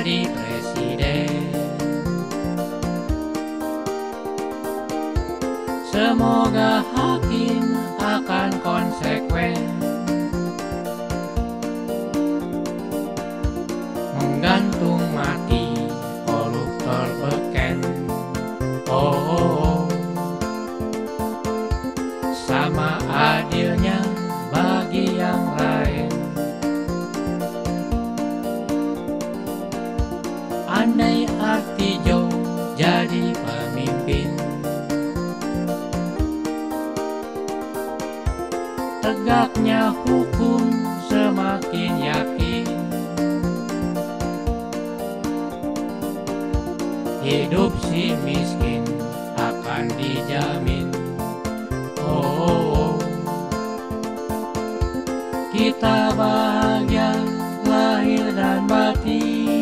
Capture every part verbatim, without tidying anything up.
jadi presiden. Semoga hakim akan konsekuen menggantung mati koruptor beken. Oh, oh, oh, sama adilnya bagi yang lain. Andai Artidjo jadi pemimpin, tegaknya hukum semakin yakin. Hidup si miskin akan dijamin. Oh, oh, oh, kita bahagia lahir dan batin.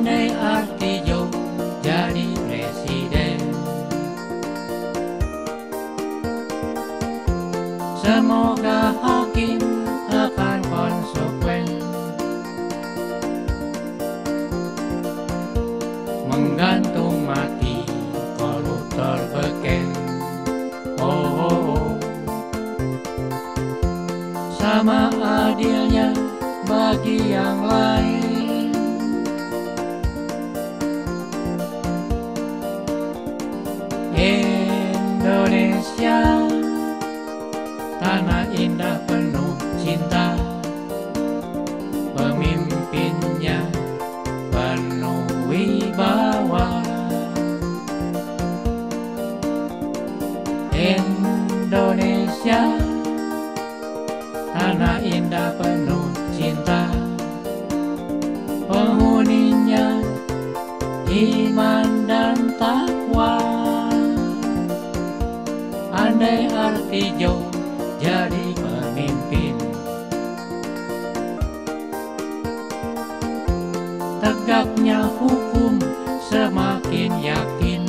Andai Artidjo jadi presiden, semoga hakim akan konsekuen menggantung mati koruptor beken. Oh, oh, oh, sama adilnya bagi yang lain. Indonesia, tanah indah penuh cinta, pemimpinnya penuh wibawa. Indonesia, tanah indah penuh cinta, penghuninya iman dan takwa. Andai Artidjo jadi pemimpin, tegaknya hukum semakin yakin.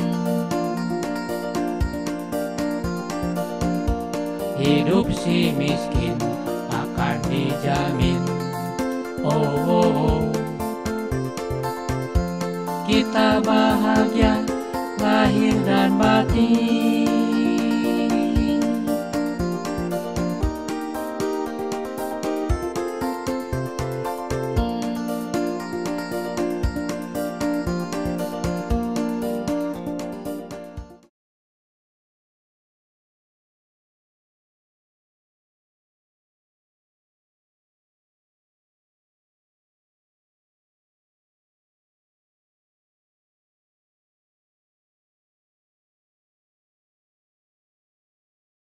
Hidup si miskin akan dijamin. Oh, oh, oh, kita bahagia lahir dan batin.